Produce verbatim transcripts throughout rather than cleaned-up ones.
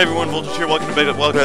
Hey everyone, Voltage here, welcome to Big Welcome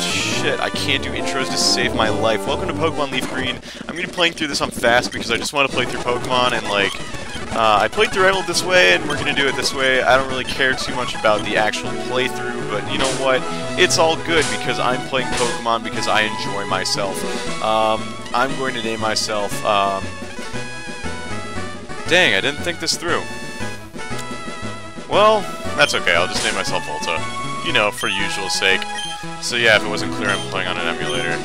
Shit, I can't do intros to save my life. Welcome to Pokemon Leaf Green. I'm going to be playing through this on fast because I just want to play through Pokemon and like... Uh, I played through Emerald this way, and we're going to do it this way. I don't really care too much about the actual playthrough, but you know what? It's all good because I'm playing Pokemon because I enjoy myself. Um, I'm going to name myself... Um, dang, I didn't think this through. Well, that's okay. I'll just name myself Volta. You know, for usual sake. So yeah, if it wasn't clear, I'm playing on an emulator.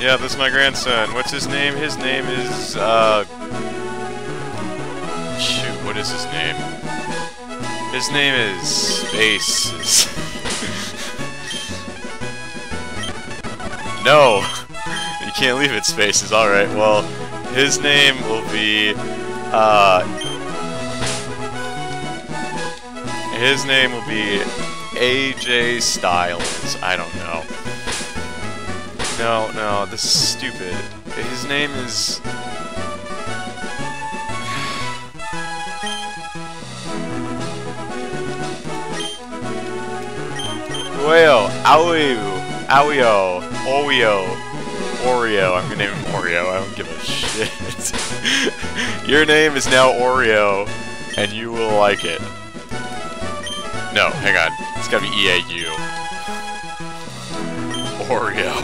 Yeah, this is my grandson. What's his name? His name is, uh... shoot, what is his name? His name is... Ace. No! You can't leave it spaces, alright. Well, his name will be, uh... his name will be A J Styles. I don't know. No, no, this is stupid. His name is... Oyo, Aoyu, Aoyo, Oreo, Oreo. I'm gonna name him Oreo, I don't give a shit. Your name is now Oreo, and you will like it. No, hang on, it's gotta be E A U. Oreo.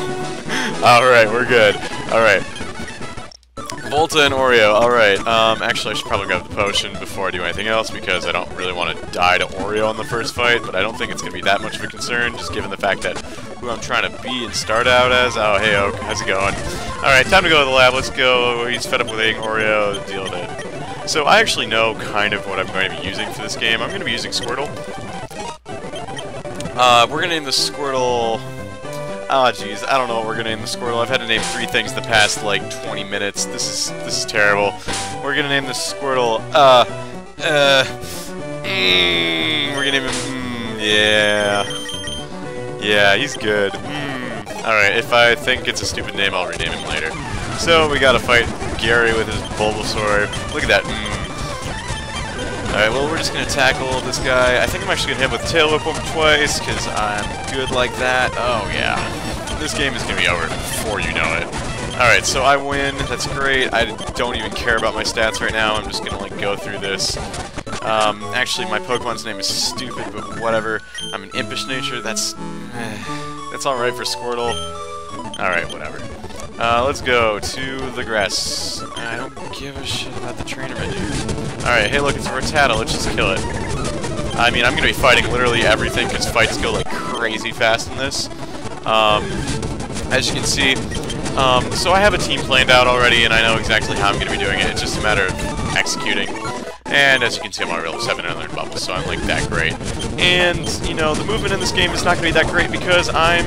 Alright, we're good. Alright. Volta and Oreo, alright. Um, actually, I should probably grab the potion before I do anything else because I don't really want to die to Oreo in the first fight, but I don't think it's going to be that much of a concern, just given the fact that who I'm trying to be and start out as. Oh, hey, Oak, how's it going? Alright, time to go to the lab. Let's go. He's fed up with eating Oreo. Deal with it. So I actually know kind of what I'm going to be using for this game. I'm going to be using Squirtle. Uh, we're going to name the Squirtle... Ah, oh, jeez, I don't know what we're gonna name the Squirtle. I've had to name three things the past like twenty minutes. This is this is terrible. We're gonna name the Squirtle. Uh, uh, mm, we're gonna name him. Mm, yeah, yeah, he's good. Mm. All right, if I think it's a stupid name, I'll rename him later. So we gotta fight Gary with his Bulbasaur. Look at that. Mm. All right, well we're just gonna tackle this guy. I think I'm actually gonna hit him with Tail Whip him twice because I'm good like that. Oh yeah. This game is going to be over before you know it. Alright, so I win. That's great. I don't even care about my stats right now. I'm just going to like go through this. Um, actually, my Pokemon's name is stupid, but whatever. I'm an impish nature. That's... that's alright for Squirtle. Alright, whatever. Uh, let's go to the grass. I don't give a shit about the trainer right here. Alright, hey look, it's a Rattata. Let's just kill it. I mean, I'm going to be fighting literally everything because fights go like crazy fast in this. Um, as you can see, um, so I have a team planned out already, and I know exactly how I'm going to be doing it. It's just a matter of executing. And as you can see, I'm already seven hundred bubbles, so I'm like that great. And, you know, the movement in this game is not going to be that great because I'm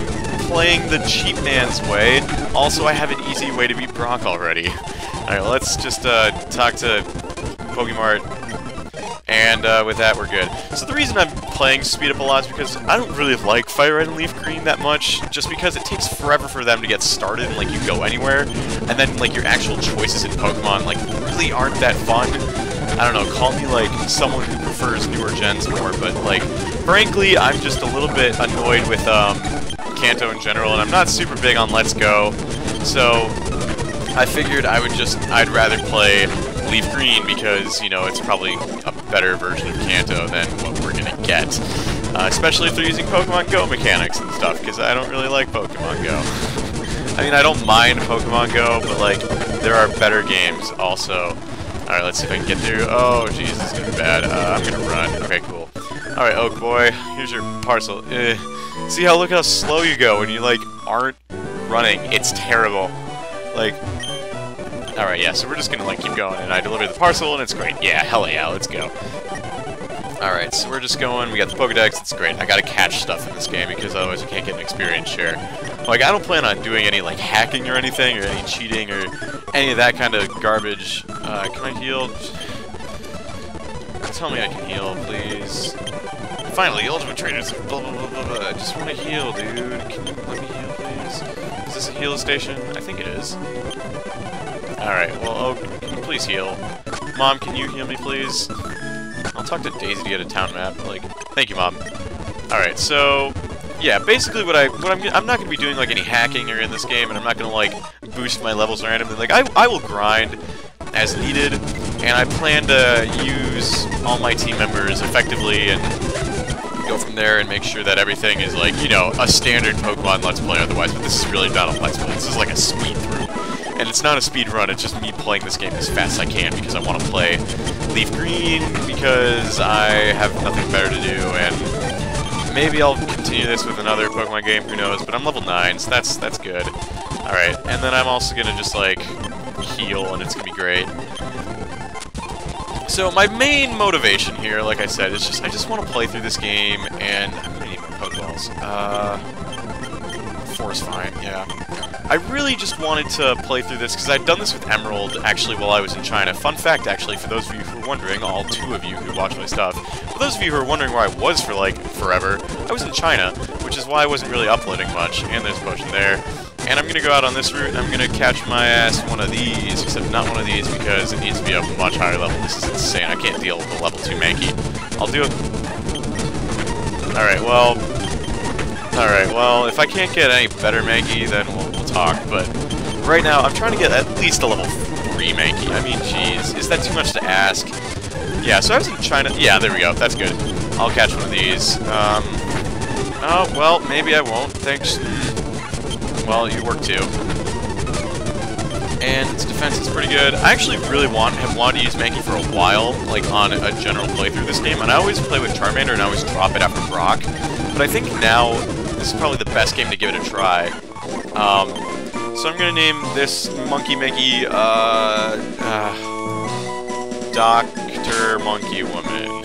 playing the cheap man's way. Also, I have an easy way to beat Brock already. Alright, let's just uh, talk to Pokemart. And uh, with that, we're good. So the reason I'm playing Speed Up a lot is because I don't really like Fire Red and Leaf Green that much, just because it takes forever for them to get started and, like, you go anywhere, and then, like, your actual choices in Pokemon, like, really aren't that fun. I don't know, call me, like, someone who prefers newer gens more, but, like, frankly, I'm just a little bit annoyed with um, Kanto in general, and I'm not super big on Let's Go, so I figured I would just, I'd rather play Leaf Green because, you know, it's probably a better version of Kanto than what we're going to get. Uh, especially if they're using Pokemon Go mechanics and stuff, because I don't really like Pokemon Go. I mean, I don't mind Pokemon Go, but, like, there are better games also. Alright, let's see if I can get through. Oh, jeez, this is going to be bad. Uh, I'm going to run. Okay, cool. Alright, Oak Boy, here's your parcel. Eh. See how, look how slow you go when you, like, aren't running. It's terrible. Like... Alright, yeah, so we're just gonna, like, keep going, and I deliver the parcel, and it's great. Yeah, hell yeah, let's go. Alright, so we're just going, we got the Pokedex, it's great. I gotta catch stuff in this game, because otherwise I can't get an experience share. Like, I don't plan on doing any, like, hacking or anything, or any cheating, or any of that kind of garbage. Uh, can I heal? Tell me I can heal, please. Finally, Ultimate Trainers, blah, blah, blah, blah, blah. I just wanna heal, dude. Can you let me heal, please? Is this a heal station? I think it is. Alright, well, oh, can you please heal? Mom, can you heal me, please? I'll talk to Daisy to get a town map. Like, thank you, Mom. Alright, so... yeah, basically what I what I'm I'm not gonna be doing like any hacking or in this game, and I'm not gonna like boost my levels randomly. Like I I will grind as needed, and I plan to use all my team members effectively and go from there and make sure that everything is like, you know, a standard Pokemon Let's Play otherwise, but this is really not a Let's Play. This is like a speed through. And it's not a speed run, it's just me playing this game as fast as I can because I wanna play Leaf Green because I have nothing better to do, and maybe I'll continue this with another Pokemon game, who knows, but I'm level nine, so that's that's good. Alright, and then I'm also gonna just, like, heal, and it's gonna be great. So my main motivation here, like I said, is just, I just want to play through this game, and I'm gonna need my Pokeballs. Uh, four's fine, yeah. I really just wanted to play through this, because I've done this with Emerald, actually, while I was in China. Fun fact, actually, for those of you who are wondering, all two of you who watch my stuff, for those of you who are wondering where I was for, like, forever, I was in China, which is why I wasn't really uploading much, and there's a potion there. And I'm gonna go out on this route, and I'm gonna catch my ass one of these, except not one of these, because it needs to be a much higher level. This is insane, I can't deal with a level two Mankey. I'll do it. Alright, well... Alright, well, if I can't get any better Mankey, then we'll... talk, but right now I'm trying to get at least a level three Mankey. I mean, jeez, is that too much to ask? Yeah, so I was in China. Yeah, there we go. That's good. I'll catch one of these. Um, oh, well, maybe I won't. Thanks. Well, you work too. And its defense is pretty good. I actually really want have wanted to use Mankey for a while, like on a general playthrough this game, and I always play with Charmander and I always drop it after Brock, but I think now this is probably the best game to give it a try. Um, so I'm gonna name this Monkey Mankey, uh, uh, Doctor Monkey Woman.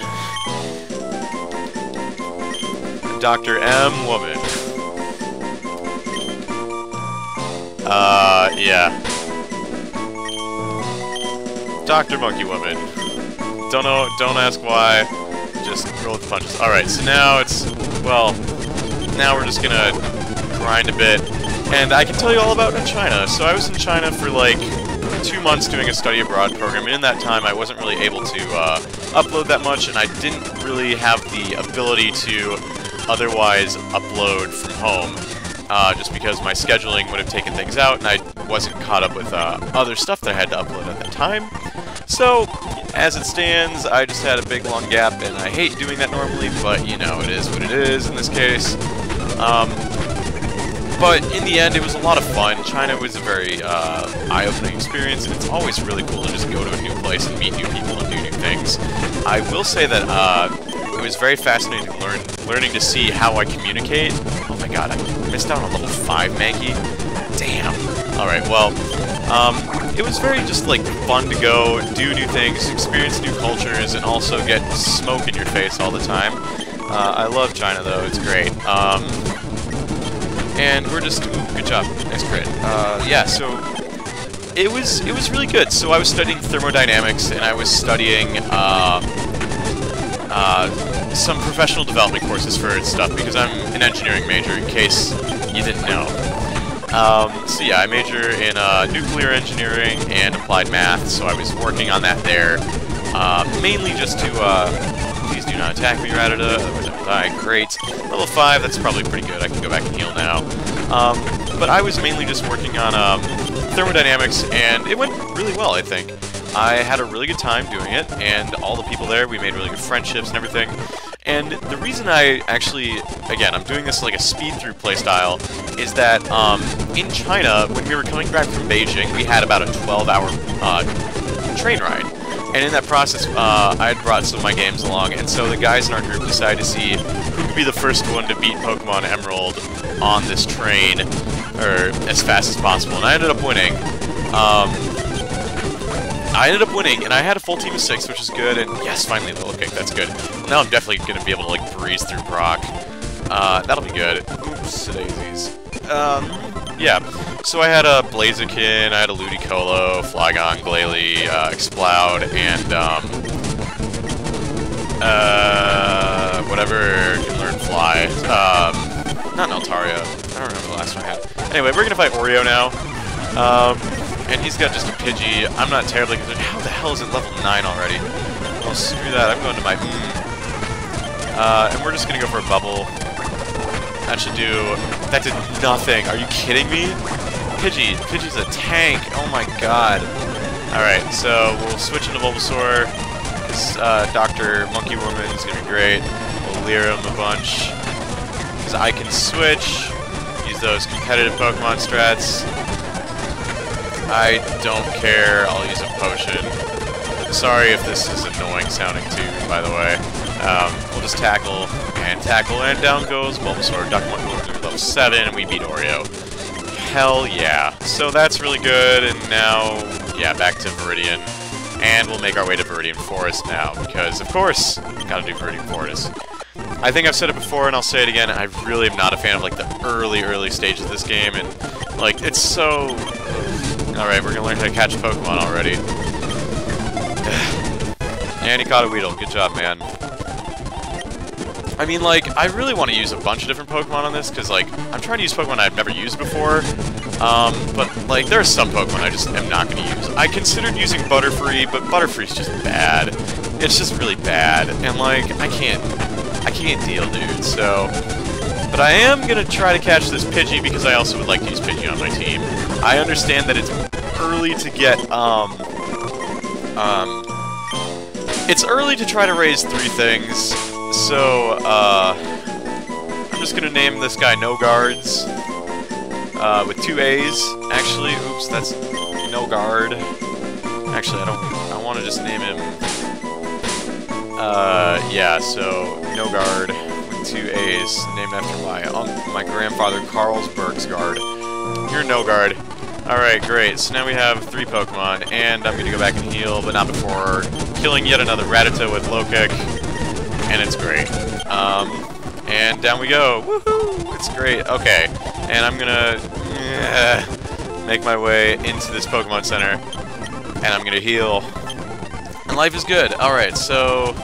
Doctor M Woman. Uh, yeah. Doctor Monkey Woman. Don't know, don't ask why, just roll with the punches. Alright, so now it's, well, now we're just gonna grind a bit. And I can tell you all about in China. So I was in China for like two months doing a study abroad program, and in that time I wasn't really able to uh, upload that much, and I didn't really have the ability to otherwise upload from home, uh, just because my scheduling would have taken things out, and I wasn't caught up with uh, other stuff that I had to upload at that time. So, as it stands, I just had a big long gap, and I hate doing that normally, but you know, it is what it is in this case. Um, But in the end, it was a lot of fun. China was a very uh, eye-opening experience, and it's always really cool to just go to a new place and meet new people and do new things. I will say that uh, it was very fascinating to learn, learning to see how I communicate. Oh my god, I missed out on level five Mankey. Damn. Alright, well, um, it was very just, like, fun to go, do new things, experience new cultures, and also get smoke in your face all the time. Uh, I love China, though. It's great. Um... And we're just, ooh, good job, nice crit. Uh, yeah, so it was it was really good. So I was studying thermodynamics, and I was studying uh, uh, some professional development courses for stuff because I'm an engineering major. In case you didn't know, um, so yeah, I major in uh, nuclear engineering and applied math. So I was working on that there, uh, mainly just to. Uh, Please do not attack me, Rattata, otherwise I will die. Great. Level five, that's probably pretty good. I can go back and heal now. Um, but I was mainly just working on um, thermodynamics, and it went really well, I think. I had a really good time doing it, and all the people there, we made really good friendships and everything. And the reason I actually, again, I'm doing this like a speed-through playstyle, is that um, in China, when we were coming back from Beijing, we had about a twelve-hour uh, train ride. And in that process, uh, I had brought some of my games along, and so the guys in our group decided to see who could be the first one to beat Pokemon Emerald on this train, or as fast as possible, and I ended up winning. Um, I ended up winning, and I had a full team of six, which is good, and yes, finally, the little kick, that's good. Now I'm definitely going to be able to, like, breeze through Brock. Uh, that'll be good. Oops, daisies. Um, yeah. So I had a Blaziken, I had a Ludicolo, Flygon, Glalie, uh, Exploud, and, um, uh, whatever can learn Fly. Um, not an Altario. I don't remember the last one I had. Anyway, we're gonna fight Oreo now. Um, and he's got just a Pidgey. I'm not terribly concerned. How the hell is it level nine already? Well, screw that. I'm going to my... Uh, and we're just going to go for a bubble. That should do... That did nothing. Are you kidding me? Pidgey. Pidgey's a tank. Oh my god. Alright, so we'll switch into Bulbasaur. Because uh, Doctor Monkey Woman is going to be great. We'll leer him a bunch. Because I can switch. Use those competitive Pokemon strats. I don't care. I'll use a potion. Sorry if this is annoying sounding too, by the way. Um, we'll just tackle and tackle and down goes Bulbasaur. Doctor Monkey Woman through level seven and we beat Oreo. Hell yeah. So that's really good, and now, yeah, back to Viridian. And we'll make our way to Viridian Forest now, because of course, gotta do Viridian Forest. I think I've said it before, and I'll say it again, I really am not a fan of, like, the early, early stages of this game, and, like, it's so... Alright, we're gonna learn how to catch Pokemon already. And he caught a Weedle. Good job, man. I mean, like, I really want to use a bunch of different Pokemon on this, because, like, I'm trying to use Pokemon I've never used before. Um, but, like, there are some Pokemon I just am not going to use. I considered using Butterfree, but Butterfree's just bad. It's just really bad. And, like, I can't... I can't deal, dude, so... But I am going to try to catch this Pidgey, because I also would like to use Pidgey on my team. I understand that it's early to get, um... Um... It's early to try to raise three things... So, uh, I'm just gonna name this guy No Guards, uh, with two A's, actually, oops, that's No Guard, actually, I don't, I wanna just name him, uh, yeah, so, No Guard, with two A's, named after my, um, my grandfather, Carlsberg's Guard. You're No Guard. Alright, great, so now we have three Pokemon, and I'm gonna go back and heal, but not before killing yet another Rattata with Low Kick. And it's great. Um, and down we go. Woohoo! It's great. Okay. And I'm gonna yeah, make my way into this Pokemon Center. And I'm gonna heal. And life is good. Alright, so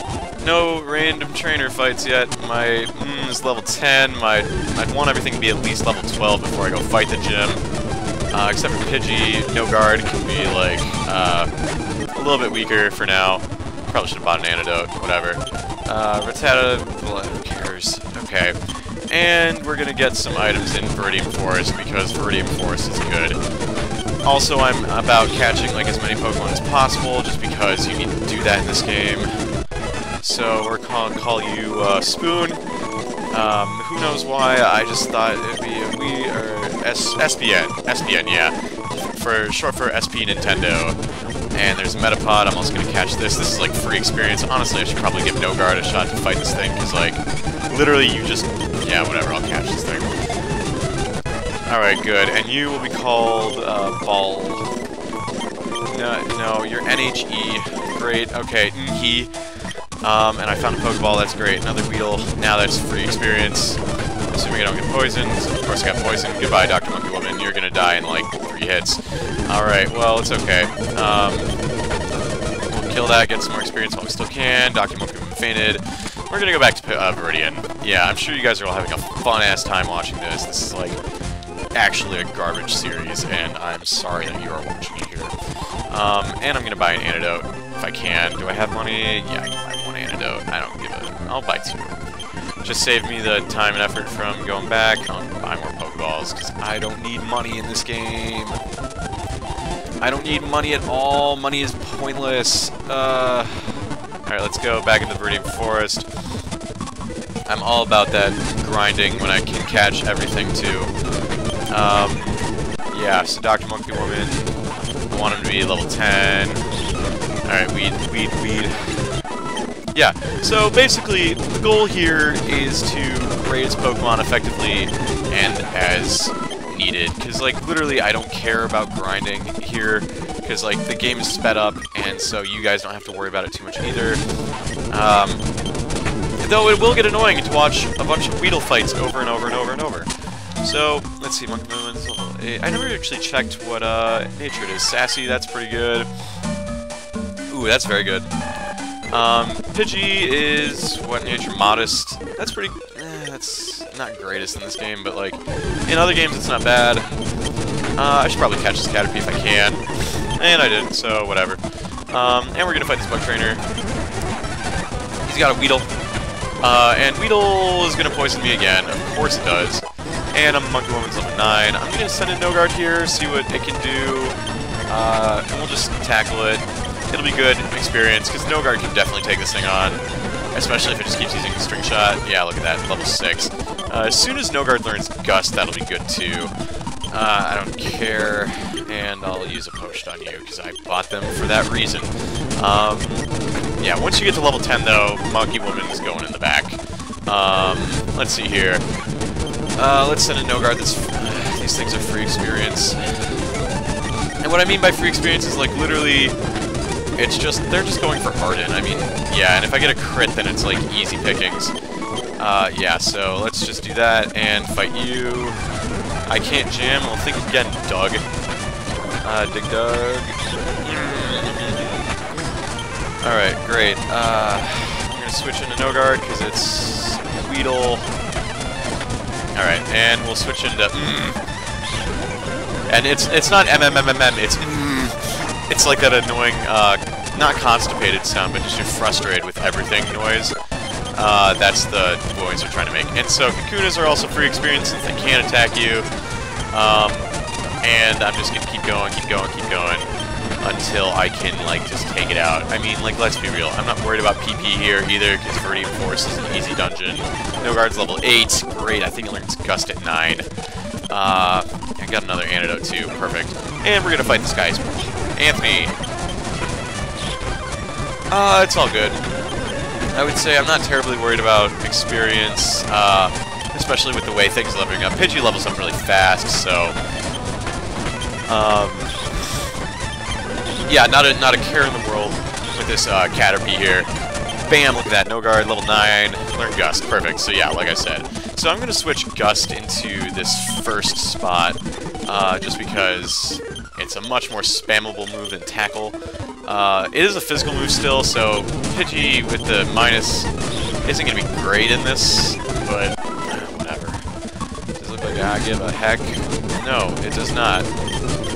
no random trainer fights yet. My mm, is level ten. My I'd want everything to be at least level twelve before I go fight the gym. Uh, except for Pidgey, No Guard can be like uh, a little bit weaker for now. Probably should have bought an antidote, whatever. Uh, Rattata, who cares? Okay. And we're gonna get some items in Viridian Forest, because Viridian Forest is good. Also, I'm about catching, like, as many Pokemon as possible, just because you need to do that in this game. So, we're gonna call you, uh, Spoon. Um, who knows why, I just thought it'd be a Wii, or S SBN. S B N, yeah. For, short for S P Nintendo. And there's a Metapod, I'm also going to catch this. This is like free experience. Honestly, I should probably give No Guard a shot to fight this thing, because like, literally you just... Yeah, whatever, I'll catch this thing. Alright, good. And you will be called, uh, Ball. No, no, you're N H E. Great, okay, N H E. Um, and I found a Pokeball, that's great. Another Weedle, now that's free experience. Assuming I don't get poisoned. Of course I got poisoned. Goodbye, Doctor Monkey Woman. You're gonna die in like three hits. Alright, well, it's okay. Um, we'll kill that, get some more experience while we still can. Doctor Monkey Woman fainted. We're gonna go back to uh, Viridian. Yeah, I'm sure you guys are all having a fun-ass time watching this. This is like actually a garbage series, and I'm sorry that you are watching it here. Um, and I'm gonna buy an antidote if I can. Do I have money? Yeah, I can buy one antidote. I don't give a... I'll buy two. Just save me the time and effort from going back. I'll buy more Pokeballs, because I don't need money in this game. I don't need money at all. Money is pointless. Uh, Alright, let's go back into the Viridian Forest. I'm all about that grinding when I can catch everything, too. Um, yeah, so Doctor Monkey Woman. I want him to be level ten. Alright, weed, weed, weed. Yeah, so basically, the goal here is to raise Pokemon effectively and as needed. Because, like, literally, I don't care about grinding here. Because, like, the game is sped up, and so you guys don't have to worry about it too much either. Um, though it will get annoying to watch a bunch of Weedle fights over and over and over and over. So, let's see, Monkey Moon's level eight. I never actually checked what uh, nature it is. Sassy, that's pretty good. Ooh, that's very good. Um, Pidgey is, what nature, modest. That's pretty, eh, that's not greatest in this game, but like, in other games it's not bad. Uh, I should probably catch this Caterpie if I can. And I didn't, so whatever. Um, and we're gonna fight this Bug Trainer. He's got a Weedle. Uh, and Weedle is going to poison me again. Of course it does. And I'm Monkey Woman's level nine. I'm going to send in No Guard here, see what it can do. Uh, and we'll just tackle it. It'll be good experience, because No Guard can definitely take this thing on. Especially if it just keeps using String Shot. Yeah, look at that. Level six. Uh, as soon as No Guard learns Gust, that'll be good too. Uh, I don't care. And I'll use a potion on you, because I bought them for that reason. Um, yeah, once you get to level ten, though, Monkey Woman is going in the back. Um, let's see here. Uh, let's send a No Guard. That's uh, these things are free experience. And what I mean by free experience is, like, literally, it's just, they're just going for Harden. I mean, yeah, and if I get a crit, then it's, like, easy pickings. Uh, yeah, so let's just do that and fight you. I can't jam. I'll think again, Doug. Uh, Dig Dug. Alright, great. Uh, I'm going to switch into No Guard because it's Weedle. Alright, and we'll switch into mm. And it's it's not M M M M M, it's mm. It's like that annoying, uh, not constipated sound, but just you're frustrated with everything noise. Uh, that's the noise they're trying to make. And so, Kakunas are also free experience since they can't attack you. Um, and I'm just going to keep going, keep going, keep going. Until I can, like, just take it out. I mean, like, let's be real. I'm not worried about P P here either, because Viridian Forest is an easy dungeon. No Guard's level eight. Great, I think it learns Gust at nine. Uh, I got another antidote, too. Perfect. And we're going to fight this guy. Anthony. Uh, it's all good. I would say I'm not terribly worried about experience, uh, especially with the way things are leveling up. Pidgey levels up really fast, so... Um... Yeah, not a, not a care in the world with this uh, Caterpie here. Bam, look at that. No Guard, level nine. Learn Gust. Perfect. So yeah, like I said. So I'm going to switch Gust into this first spot, uh, just because it's a much more spammable move than Tackle. Uh, it is a physical move still, so Pidgey with the minus isn't going to be great in this, but whatever. Does it look like I give a heck? No, it does not.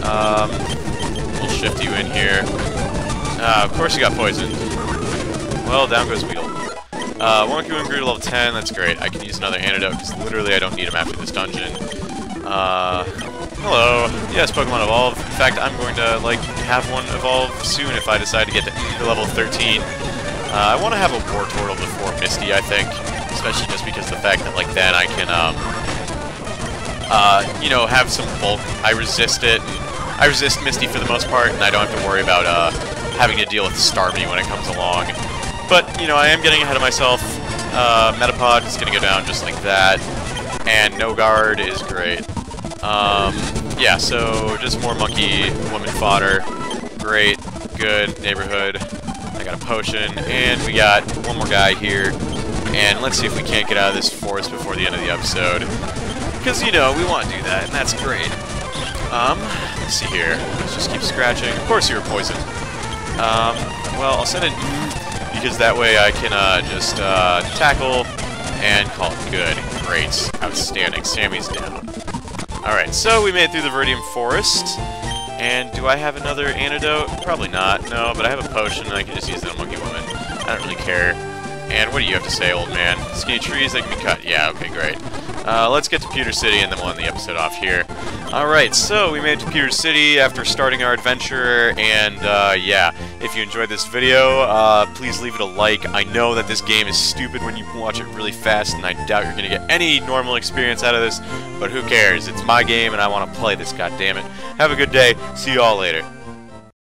Um... We'll shift you in here. Uh, of course you got poisoned. Well, down goes Weedle. Uh, Monkey Woman grew to level ten. That's great. I can use another antidote because literally I don't need him after this dungeon. Uh, hello. Yes, Pokemon evolve. In fact, I'm going to like have one evolve soon if I decide to get to level thirteen. Uh, I want to have a Wartortle before Misty, I think, especially just because of the fact that like then I can, um, uh, you know, have some bulk. I resist it. And I resist Misty for the most part, and I don't have to worry about uh, having to deal with Starmie when it comes along. But, you know, I am getting ahead of myself. Uh, Metapod is going to go down just like that. And No Guard is great. Um, yeah, so just more Monkey Woman fodder. Great. Good. Neighborhood. I got a potion. And we got one more guy here. And let's see if we can't get out of this forest before the end of the episode. Because, you know, we want to do that, and that's great. Um, let's see here. Let's just keep scratching. Of course you were poisoned. Um, well, I'll send it because that way I can, uh, just, uh, tackle and call it good. Great. Outstanding. Sammy's down. Alright, so we made it through the Viridian Forest. And do I have another antidote? Probably not. No, but I have a potion and I can just use that on Monkey Woman. I don't really care. And what do you have to say, old man? Skinny trees, they can be cut. Yeah, okay, great. Uh, let's get to Pewter City and then we'll end the episode off here. Alright, so we made it to Pewter City after starting our adventure, and uh, yeah, if you enjoyed this video, uh, please leave it a like. I know that this game is stupid when you watch it really fast, and I doubt you're going to get any normal experience out of this, but who cares? It's my game and I want to play this, goddammit. Have a good day. See you all later.